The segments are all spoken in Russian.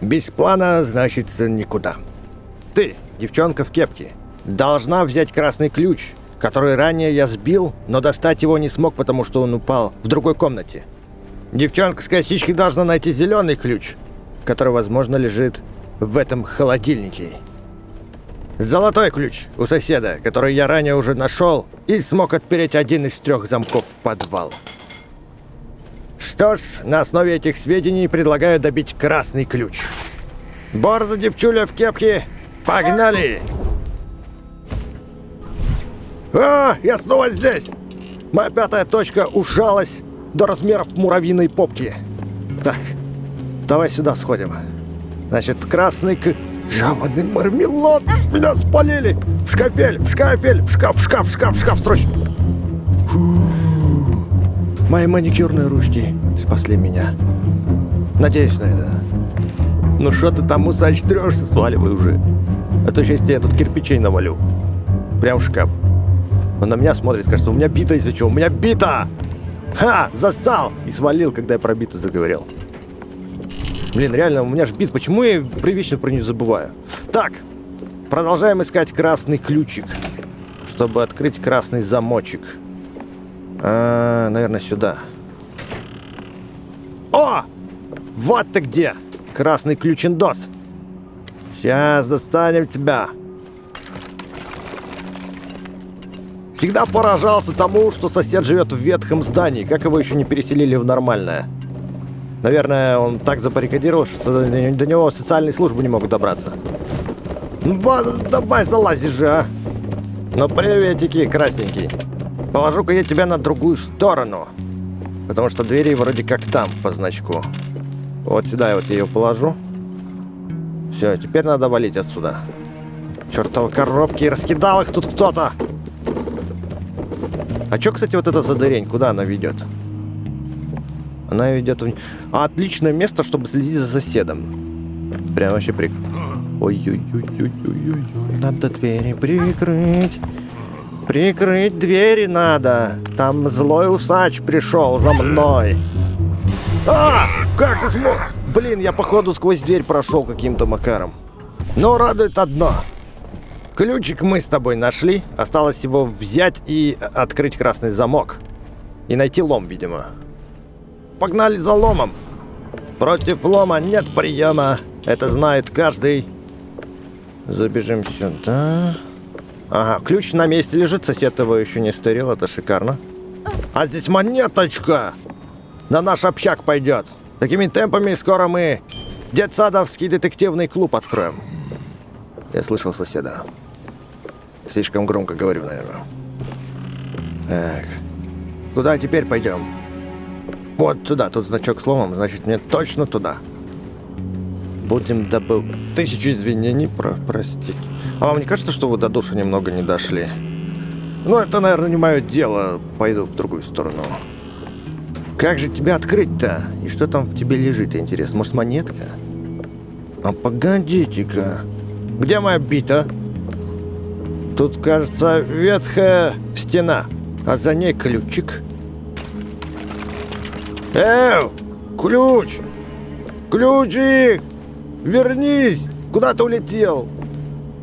Без плана, значит, никуда. Ты, девчонка в кепке, должна взять красный ключ, который ранее я сбил, но достать его не смог, потому что он упал в другой комнате. Девчонка с косички должна найти зеленый ключ, который, возможно, лежит в этом холодильнике. Золотой ключ у соседа, который я ранее уже нашел и смог отпереть один из 3 замков в подвал. Что ж, на основе этих сведений предлагаю добить красный ключ. Борза девчуля в кепке, погнали! А, я снова здесь! Моя 5-я точка ужалась до размеров муравьиной попки. Так, давай сюда сходим. Значит, красный к... Жаванный мармелад! Меня спалили! В шкафель, в шкафель, в шкаф, срочно! Фу. Мои маникюрные ручки спасли меня. Надеюсь на это. Ну что ты там усачтрешься, сваливай уже. А то сейчас я тут кирпичей навалю. Прям в шкаф. Он на меня смотрит, кажется, у меня бита из-за чего? У меня бита! Ха! Зассал! И свалил, когда я про биту заговорил. Блин, реально, у меня же бит. Почему я привычно про нее забываю? Так, продолжаем искать красный ключик, чтобы открыть красный замочек. Наверное, сюда. О! Вот ты где! Красный ключендос. Сейчас достанем тебя. Всегда поражался тому, что сосед живет в ветхом здании. Как его еще не переселили в нормальное? Наверное, он так забаррикадировался, что до него социальные службы не могут добраться. Ну, давай залази же, а! Ну, приветики, красненький. Положу-ка я тебя на другую сторону. Потому что двери вроде как там, по значку. Вот сюда я вот ее положу. Все, теперь надо валить отсюда. Чертовы коробки, раскидал их тут кто-то! А чё, кстати, вот эта задырень, куда она ведет? Она ведет... Отличное место, чтобы следить за соседом. Прям вообще прик... Ой-ой-ой-ой-ой-ой. Надо двери прикрыть. Прикрыть двери надо. Там злой усач пришел за мной. А! Как ты смог? Блин, я походу сквозь дверь прошел каким-то макаром. Но радует одно. Ключик мы с тобой нашли. Осталось его взять и открыть красный замок. И найти лом, видимо. Погнали за ломом. Против лома нет приема. Это знает каждый. Забежим сюда. Ага, ключ на месте лежит. Сосед его еще не стырил. Это шикарно. А здесь монеточка. На наш общак пойдет. Такими темпами скоро мы детсадовский детективный клуб откроем. Я слышал соседа. Слишком громко говорю, наверное. Так. Куда теперь пойдем? Вот сюда, тут значок с ломом, значит, мне точно туда. Будем добыл. 1000 извинений, простите. А вам не кажется, что вы до души немного не дошли? Ну, это, наверное, не мое дело. Пойду в другую сторону. Как же тебя открыть-то? И что там в тебе лежит, интересно? Может, монетка? А погодите-ка. Где моя бита? Тут, кажется, ветхая стена, а за ней ключик. Эу! Ключ! Ключик! Вернись! Куда ты улетел?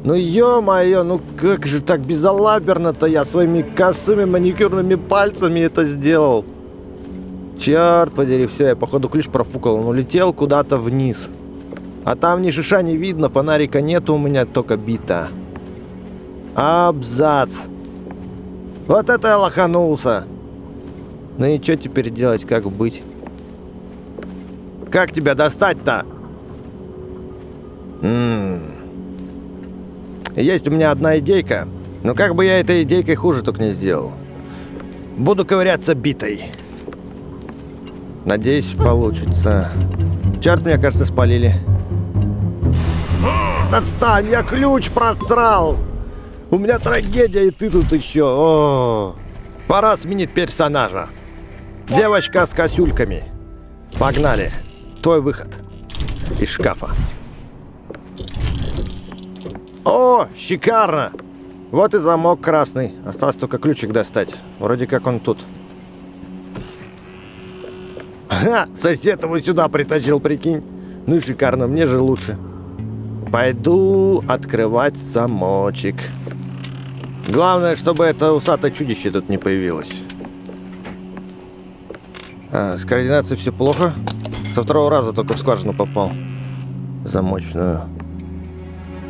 Ну, ё-моё, ну как же так безалаберно-то я своими косыми маникюрными пальцами это сделал? Черт подери, все, я походу ключ профукал. Он улетел куда-то вниз. А там ни шиша не видно, фонарика нету у меня, только бита. Абзац! Вот это я лоханулся! Ну и что теперь делать, как быть? Как тебя достать-то? Есть у меня одна идейка. Но как бы я этой идейкой хуже только не сделал. Буду ковыряться битой. Надеюсь, получится. Черт, меня, кажется, спалили. Отстань, я ключ просрал! У меня трагедия, и ты тут еще. О, пора сменить персонажа. Девочка с косюльками. Погнали. Твой выход из шкафа. О, шикарно. Вот и замок красный. Осталось только ключик достать. Вроде как он тут. Ха, сосед его сюда притащил, прикинь. Ну и шикарно, мне же лучше. Пойду открывать замочек. Главное, чтобы это усатое чудище тут не появилось. С координацией все плохо. Со второго раза только в скважину попал. Замочную.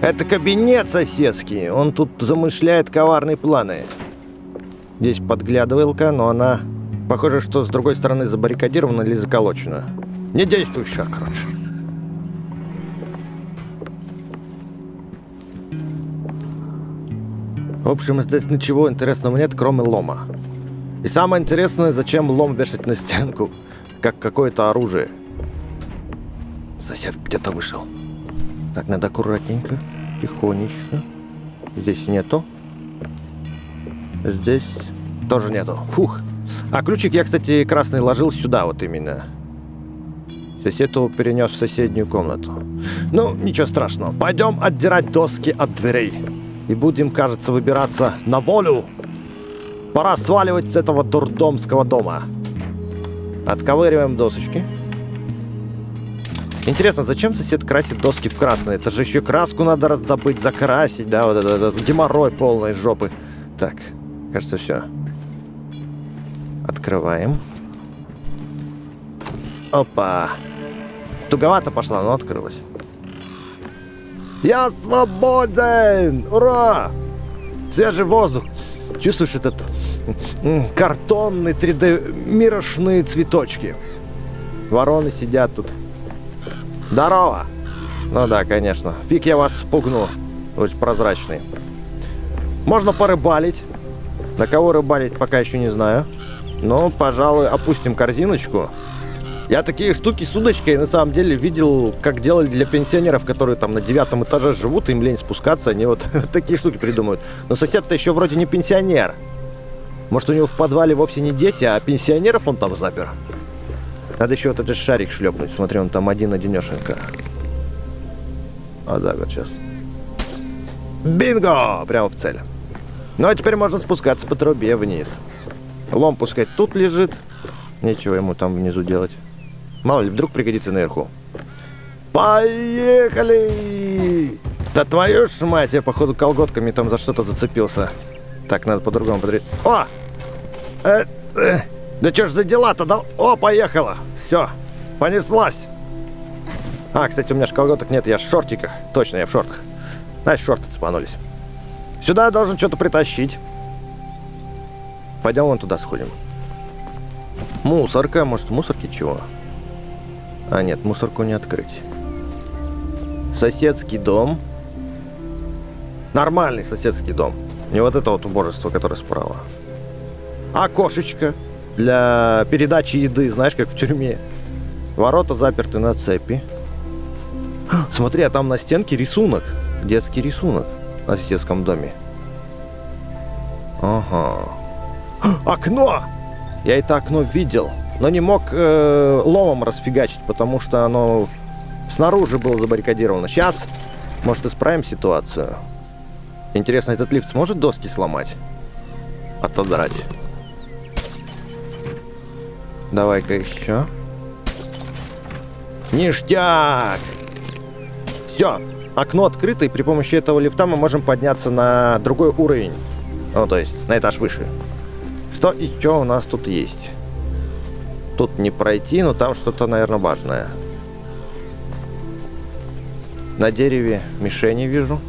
Это кабинет соседский. Он тут замышляет коварные планы. Здесь подглядывалка, но она, похоже, что с другой стороны забаррикадирована или заколочена. Не действующая, короче. В общем, здесь ничего интересного нет, кроме лома. И самое интересное, зачем лом вешать на стенку, как какое-то оружие. Сосед где-то вышел. Так, надо аккуратненько, тихонечко. Здесь нету. Здесь тоже нету. Фух. А ключик я, кстати, красный ложил сюда вот именно. Сосед его перенес в соседнюю комнату. Ну, ничего страшного. Пойдем отдирать доски от дверей. И будем, кажется, выбираться на волю. Пора сваливать с этого дурдомского дома. Отковыриваем досочки. Интересно, зачем сосед красит доски в красный? Это же еще краску надо раздобыть, закрасить. Да, вот этот геморрой полной жопы. Так, кажется, все. Открываем. Опа. Туговато пошла, но открылась. Я свободен! Ура! Свежий воздух. Чувствуешь этот картонный 3D-мирошные цветочки? Вороны сидят тут. Здорово! Ну да, конечно. Фиг я вас спугну. Очень прозрачный. Можно порыбалить. На кого рыбалить, пока еще не знаю. Но, пожалуй, опустим корзиночку. Я такие штуки с удочкой, на самом деле, видел, как делали для пенсионеров, которые там на 9-м этаже живут, им лень спускаться, они вот такие штуки придумывают. Но сосед-то еще вроде не пенсионер. Может, у него в подвале вовсе не дети, а пенсионеров он там запер? Надо еще вот этот шарик шлепнуть. Смотри, он там один-одинешенько. А да, вот сейчас. Бинго! Прямо в цель. Ну, а теперь можно спускаться по трубе вниз. Лом пускай тут лежит. Нечего ему там внизу делать. Мало ли, вдруг пригодится наверху. Поехали! Да твою ж мать, я, походу, колготками там за что-то зацепился. Так, надо по-другому подрезать. О! Да чё ж за дела-то? Да? О, поехала! Все, понеслась! А, кстати, у меня ж колготок нет, я в шортиках. Точно, я в шортах. Значит, шорты цепанулись. Сюда я должен что-то притащить. Пойдем вон туда сходим. Мусорка, может, мусорки чего? А нет, мусорку не открыть. Соседский дом. Нормальный соседский дом. Не вот это вот убожество, которое справа. Окошечко для передачи еды, знаешь, как в тюрьме. Ворота заперты на цепи. Смотри, а там на стенке рисунок. Детский рисунок на соседском доме. Ага. Окно! Я это окно видел, но не мог ломом расфигачить, потому что оно снаружи было забаррикадировано. Сейчас, может, исправим ситуацию. Интересно, этот лифт сможет доски сломать? Отодрать. Давай-ка еще. Ништяк! Все, окно открыто, и при помощи этого лифта мы можем подняться на другой уровень. Ну, то есть на этаж выше. Что еще у нас тут есть? Тут не пройти, но там что-то, наверное, важное. На дереве мишени вижу.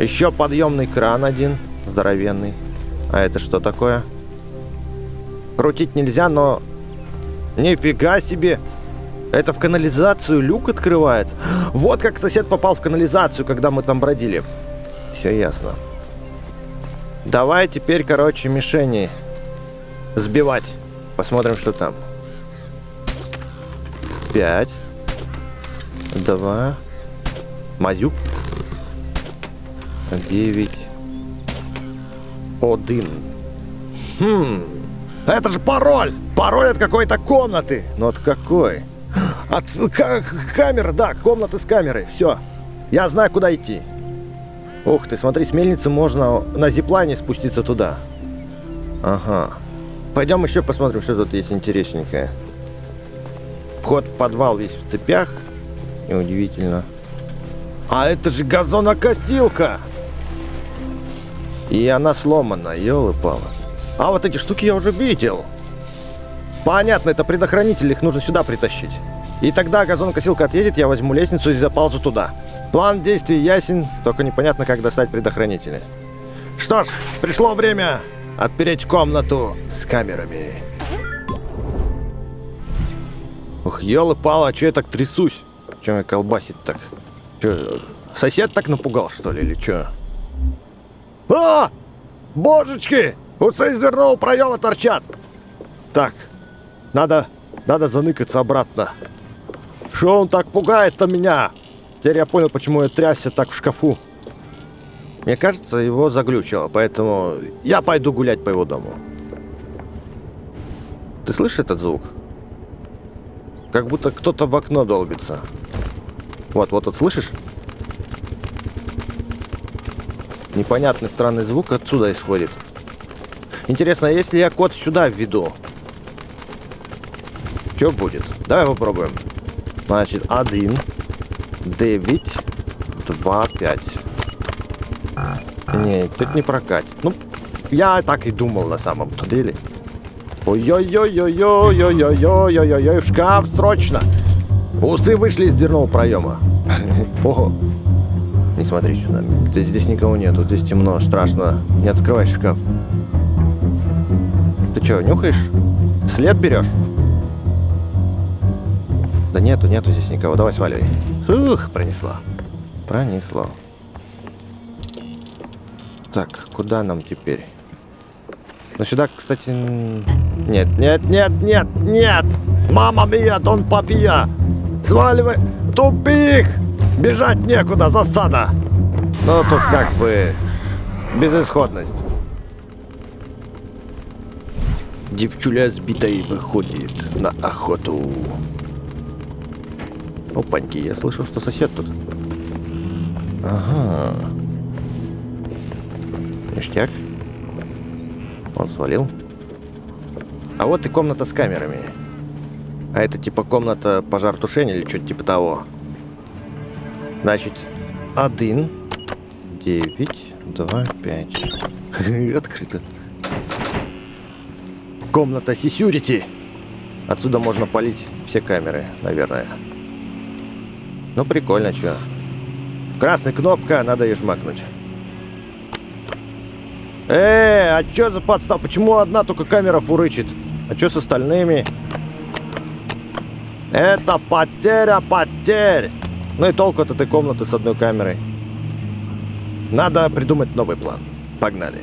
Еще подъемный кран один, здоровенный. А это что такое? Крутить нельзя, но... Нифига себе! Это в канализацию люк открывается. Вот как сосед попал в канализацию, когда мы там бродили. Все ясно. Давай теперь, короче, мишени сбивать. Посмотрим, что там. 5, 2. Мазюк. 9, 1. Хм. Это же пароль! Пароль от какой-то комнаты. Ну от какой? От камеры, да, комнаты с камерой. Все. Я знаю, куда идти. Ух ты, смотри, с мельницы можно на зиплайне спуститься туда. Ага. Пойдем еще посмотрим, что тут есть интересненькое. Вход в подвал весь в цепях. Неудивительно. А это же газонокосилка! И она сломана, елы-палы. А вот эти штуки я уже видел. Понятно, это предохранители, их нужно сюда притащить. И тогда газонокосилка отъедет, я возьму лестницу и заползу туда. План действий ясен, только непонятно, как достать предохранители. Что ж, пришло время отпереть комнату с камерами. Ух, елы-палы, а че я так трясусь? Чем я колбасит так? Че, сосед так напугал, что ли, или че? А! Божечки! Уцы из дверного проема торчат! Так, надо заныкаться обратно. Что он так пугает-то меня? Теперь я понял, почему я трясся так в шкафу. Мне кажется, его заглючило, поэтому я пойду гулять по его дому. Ты слышишь этот звук? Как будто кто-то в окно долбится. Вот, слышишь? Непонятный странный звук отсюда исходит. Интересно, если я код сюда введу, что будет? Давай попробуем. Значит, 1 9 2 5. Нет, тут не прокатит. Ну, я так и думал на самом-то деле. Ой-ой-ой-ой-ой-ой-ой-ой-ой-ой-ой, в шкаф срочно! Усы вышли из дверного проема. Ого. Не смотри сюда. Здесь никого нету, здесь темно, страшно. Не открывай шкаф. Ты что, нюхаешь? След берешь? Да нету здесь никого. Давай сваливай. Ух, пронесло. Так, куда нам теперь? Ну сюда, кстати... Нет! Мама мия, дон папия! Сваливай! Тупик! Бежать некуда, засада! Ну тут как бы... безысходность. Девчуля сбитой выходит на охоту. Опаньки, я слышал, что сосед тут. Ага. Ништяк. Он свалил. А вот и комната с камерами. А это типа комната пожаротушения или что-то типа того. Значит, 1 9 2 5. Открыто. Комната security. Отсюда можно палить все камеры, наверное. Ну прикольно, что. Красная кнопка, надо ее жмакнуть. А чё за подстава? Почему одна только камера фурычит? А чё с остальными? Это потеря! Ну и толку от этой комнаты с одной камерой. Надо придумать новый план. Погнали.